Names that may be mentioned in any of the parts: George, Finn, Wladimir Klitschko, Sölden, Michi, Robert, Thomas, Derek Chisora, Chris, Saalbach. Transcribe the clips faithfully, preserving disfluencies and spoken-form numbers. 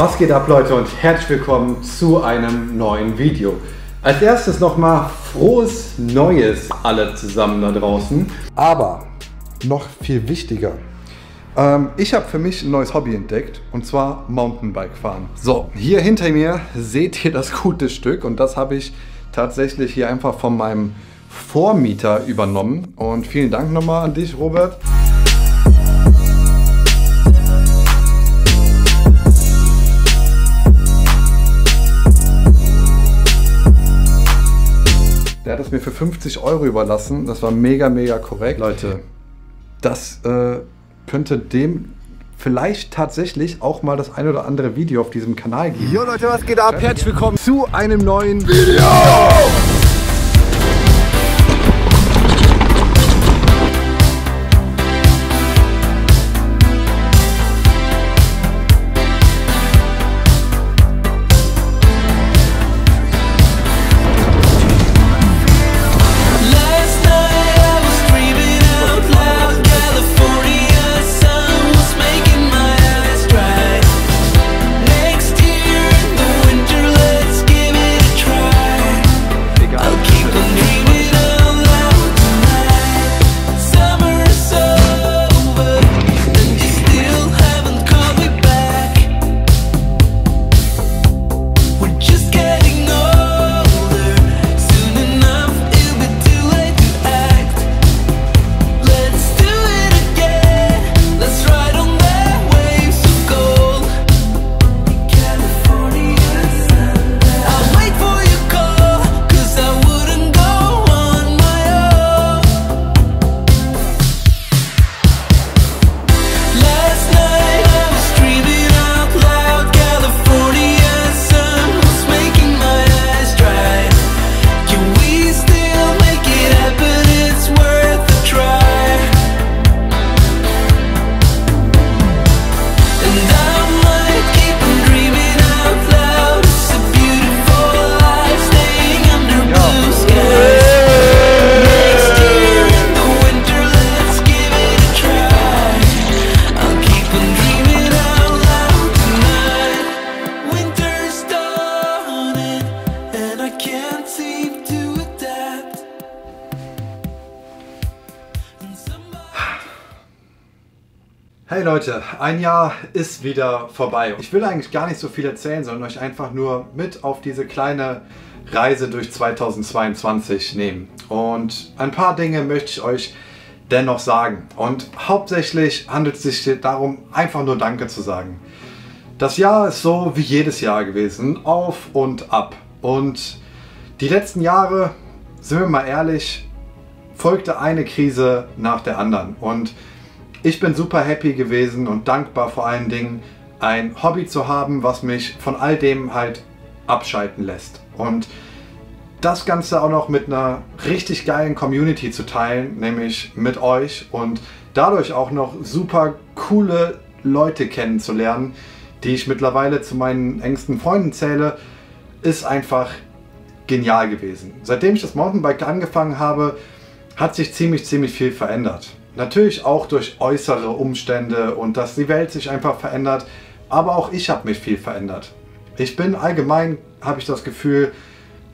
Was geht ab, Leute, und herzlich willkommen zu einem neuen Video. Als erstes nochmal frohes Neues alle zusammen da draußen. Aber noch viel wichtiger, ähm, ich habe für mich ein neues Hobby entdeckt, und zwar Mountainbike fahren. So, hier hinter mir seht ihr das gute Stück, und das habe ich tatsächlich hier einfach von meinem Vormieter übernommen. Und vielen Dank nochmal an dich, Robert. Der hat es mir für fünfzig Euro überlassen. Das war mega, mega korrekt. Leute, das äh, könnte dem vielleicht tatsächlich auch mal das ein oder andere Video auf diesem Kanal geben. Jo Leute, was geht ab? Herzlich willkommen zu einem neuen Video! Hey Leute, ein Jahr ist wieder vorbei. Ich will eigentlich gar nicht so viel erzählen, sondern euch einfach nur mit auf diese kleine Reise durch zweitausendzweiundzwanzig nehmen. Und ein paar Dinge möchte ich euch dennoch sagen. Und hauptsächlich handelt es sich darum, einfach nur Danke zu sagen. Das Jahr ist so wie jedes Jahr gewesen, auf und ab. Und die letzten Jahre, sind wir mal ehrlich, folgte eine Krise nach der anderen. Und ich bin super happy gewesen und dankbar, vor allen Dingen ein Hobby zu haben, was mich von all dem halt abschalten lässt. Und das Ganze auch noch mit einer richtig geilen Community zu teilen, nämlich mit euch, und dadurch auch noch super coole Leute kennenzulernen, die ich mittlerweile zu meinen engsten Freunden zähle, ist einfach genial gewesen. Seitdem ich das Mountainbike angefangen habe, hat sich ziemlich, ziemlich viel verändert. Natürlich auch durch äußere Umstände und dass die Welt sich einfach verändert, aber auch ich habe mich viel verändert. Ich bin allgemein, habe ich das Gefühl,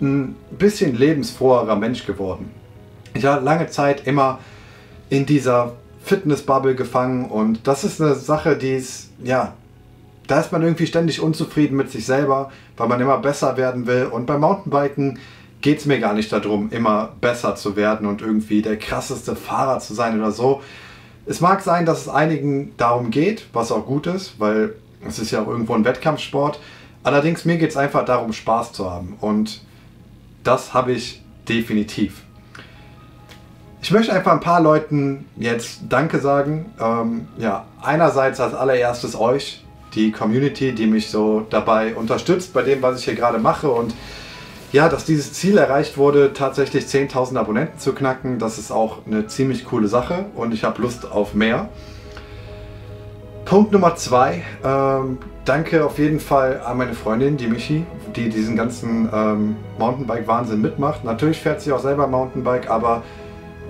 ein bisschen lebensfroherer Mensch geworden. Ich war lange Zeit immer in dieser Fitnessbubble gefangen, und das ist eine Sache, die ist, ja, da ist man irgendwie ständig unzufrieden mit sich selber, weil man immer besser werden will, und beim Mountainbiken geht es mir gar nicht darum, immer besser zu werden und irgendwie der krasseste Fahrer zu sein oder so. Es mag sein, dass es einigen darum geht, was auch gut ist, weil es ist ja auch irgendwo ein Wettkampfsport. Allerdings mir geht es einfach darum, Spaß zu haben, und das habe ich definitiv. Ich möchte einfach ein paar Leuten jetzt Danke sagen. Ähm, ja, einerseits als allererstes euch, die Community, die mich so dabei unterstützt, bei dem, was ich hier gerade mache, und ja, dass dieses Ziel erreicht wurde, tatsächlich zehntausend Abonnenten zu knacken, das ist auch eine ziemlich coole Sache, und ich habe Lust auf mehr. Punkt Nummer zwei, ähm, danke auf jeden Fall an meine Freundin, die Michi, die diesen ganzen ähm, Mountainbike-Wahnsinn mitmacht. Natürlich fährt sie auch selber Mountainbike, aber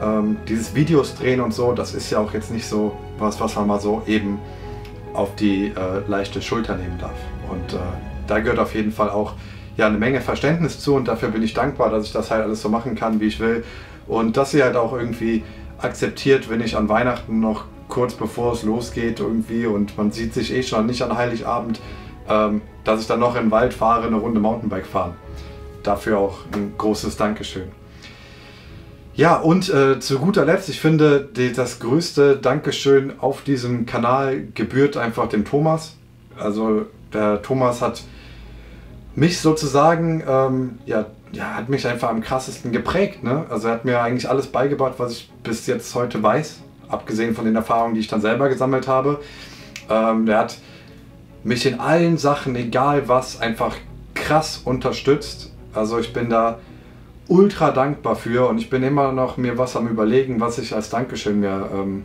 ähm, dieses Videos drehen und so, das ist ja auch jetzt nicht so was, was man mal so eben auf die äh, leichte Schulter nehmen darf. Und äh, da gehört auf jeden Fall auch ja, eine Menge Verständnis zu, und dafür bin ich dankbar, dass ich das halt alles so machen kann, wie ich will. Und dass sie halt auch irgendwie akzeptiert, wenn ich an Weihnachten noch kurz bevor es losgeht irgendwie und man sieht sich eh schon nicht an Heiligabend, ähm, dass ich dann noch in den Wald fahre, eine Runde Mountainbike fahren. Dafür auch ein großes Dankeschön. Ja, und äh, zu guter Letzt, ich finde, die, das größte Dankeschön auf diesem Kanal gebührt einfach dem Thomas. Also der Thomas hat mich sozusagen, ähm, ja, ja, hat mich einfach am krassesten geprägt, ne? Also er hat mir eigentlich alles beigebracht, was ich bis jetzt heute weiß, abgesehen von den Erfahrungen, die ich dann selber gesammelt habe. Ähm, er hat mich in allen Sachen, egal was, einfach krass unterstützt. Also ich bin da ultra dankbar für, und ich bin immer noch mir was am Überlegen, was ich als Dankeschön mir ähm,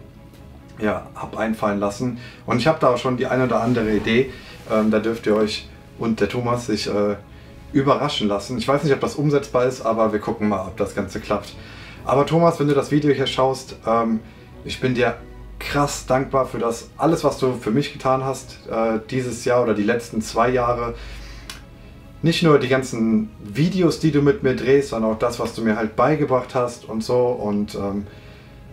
ja, habe einfallen lassen. Und ich habe da auch schon die eine oder andere Idee. Ähm, da dürft ihr euch und der Thomas sich äh, überraschen lassen. Ich weiß nicht, ob das umsetzbar ist, aber wir gucken mal, ob das Ganze klappt. Aber Thomas, wenn du das Video hier schaust, ähm, ich bin dir krass dankbar für das alles, was du für mich getan hast, äh, dieses Jahr oder die letzten zwei Jahre. Nicht nur die ganzen Videos, die du mit mir drehst, sondern auch das, was du mir halt beigebracht hast und so. Und ähm,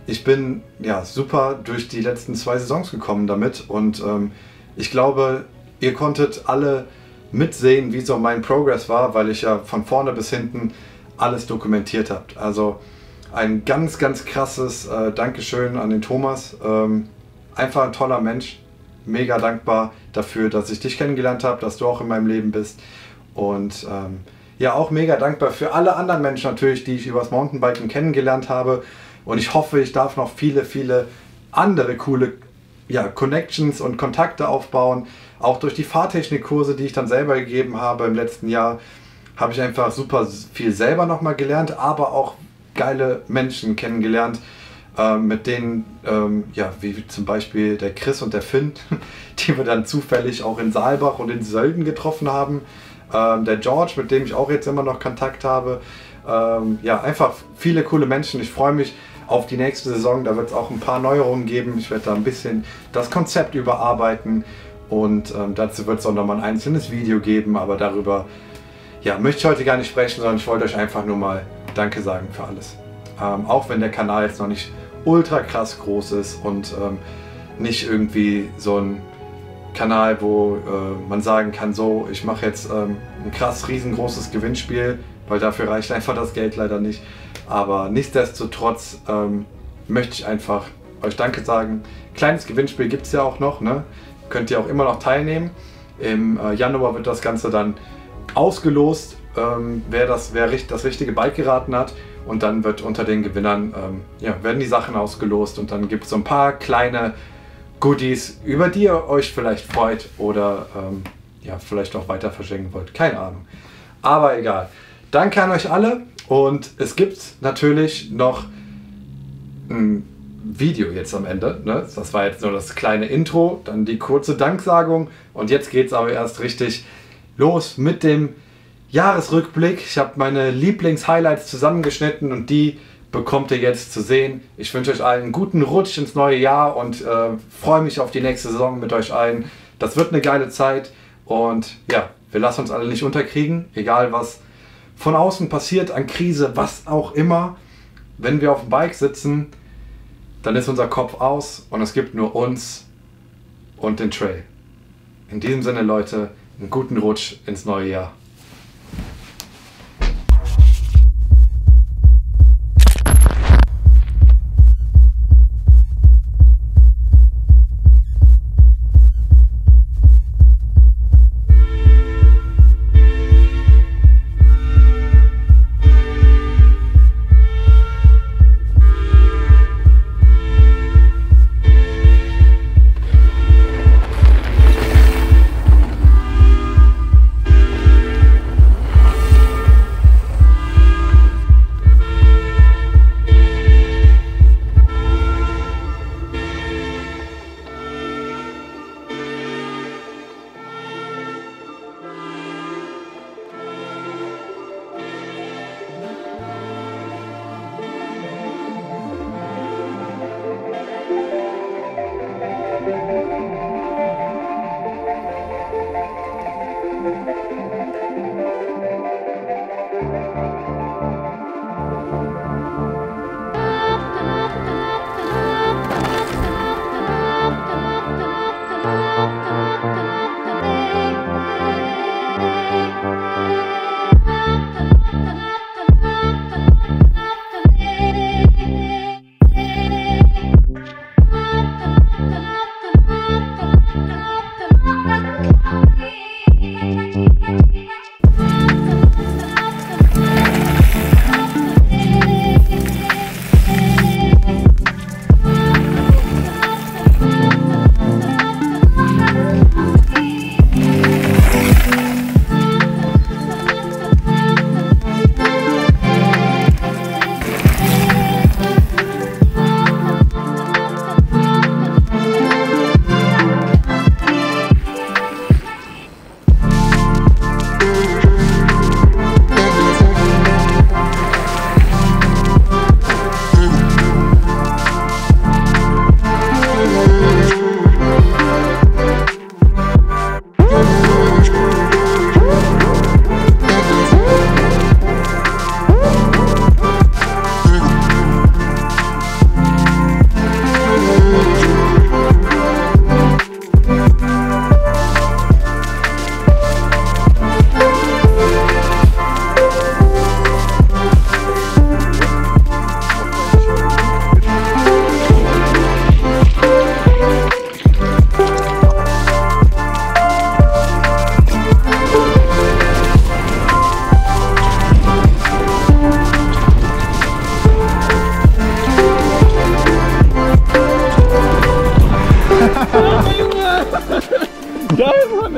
ich bin ja super durch die letzten zwei Saisons gekommen damit. Und ähm, ich glaube, ihr konntet alle mitsehen, wie so mein Progress war, weil ich ja von vorne bis hinten alles dokumentiert habe. Also ein ganz, ganz krasses äh, Dankeschön an den Thomas. Ähm, einfach ein toller Mensch. Mega dankbar dafür, dass ich dich kennengelernt habe, dass du auch in meinem Leben bist. Und ähm, ja, auch mega dankbar für alle anderen Menschen natürlich, die ich übers Mountainbiken kennengelernt habe. Und ich hoffe, ich darf noch viele, viele andere coole ja, Connections und Kontakte aufbauen. Auch durch die Fahrtechnikkurse, die ich dann selber gegeben habe im letzten Jahr, habe ich einfach super viel selber nochmal gelernt, aber auch geile Menschen kennengelernt, äh, mit denen, ähm, ja, wie zum Beispiel der Chris und der Finn, die wir dann zufällig auch in Saalbach und in Sölden getroffen haben. Ähm, der George, mit dem ich auch jetzt immer noch Kontakt habe. Ähm, ja, einfach viele coole Menschen. Ich freue mich auf die nächste Saison. Da wird es auch ein paar Neuerungen geben. Ich werde da ein bisschen das Konzept überarbeiten. Und ähm, dazu wird es auch nochmal ein einzelnes Video geben. Aber darüber ja, möchte ich heute gar nicht sprechen, sondern ich wollte euch einfach nur mal Danke sagen für alles. Ähm, auch wenn der Kanal jetzt noch nicht ultra krass groß ist und ähm, nicht irgendwie so ein Kanal, wo äh, man sagen kann, so, ich mache jetzt ähm, ein krass riesengroßes Gewinnspiel, weil dafür reicht einfach das Geld leider nicht. Aber nichtsdestotrotz ähm, möchte ich einfach euch Danke sagen. Kleines Gewinnspiel gibt es ja auch noch, ne? Könnt ihr auch immer noch teilnehmen. Im äh, Januar wird das Ganze dann ausgelost, ähm, wer, das, wer richt, das richtige Bike geraten hat. Und dann wird unter den Gewinnern ähm, ja, werden die Sachen ausgelost, und dann gibt es so ein paar kleine Goodies, über die ihr euch vielleicht freut oder ähm, ja, vielleicht auch weiter verschenken wollt. Keine Ahnung. Aber egal. Danke an euch alle, und es gibt natürlich noch ein Video jetzt am Ende. Ne? Das war jetzt nur das kleine Intro, dann die kurze Danksagung, und jetzt geht es aber erst richtig los mit dem Jahresrückblick. Ich habe meine Lieblings-Highlights zusammengeschnitten und die bekommt ihr jetzt zu sehen. Ich wünsche euch allen einen guten Rutsch ins neue Jahr und äh, freue mich auf die nächste Saison mit euch allen. Das wird eine geile Zeit, und ja, wir lassen uns alle nicht unterkriegen, egal was von außen passiert, an Krise, was auch immer. Wenn wir auf dem Bike sitzen, dann ist unser Kopf aus und es gibt nur uns und den Trail. In diesem Sinne, Leute, einen guten Rutsch ins neue Jahr.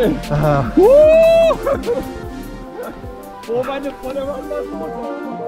Wahnsinn! Aha. Uh! Oh, meine volle Wandersmutter!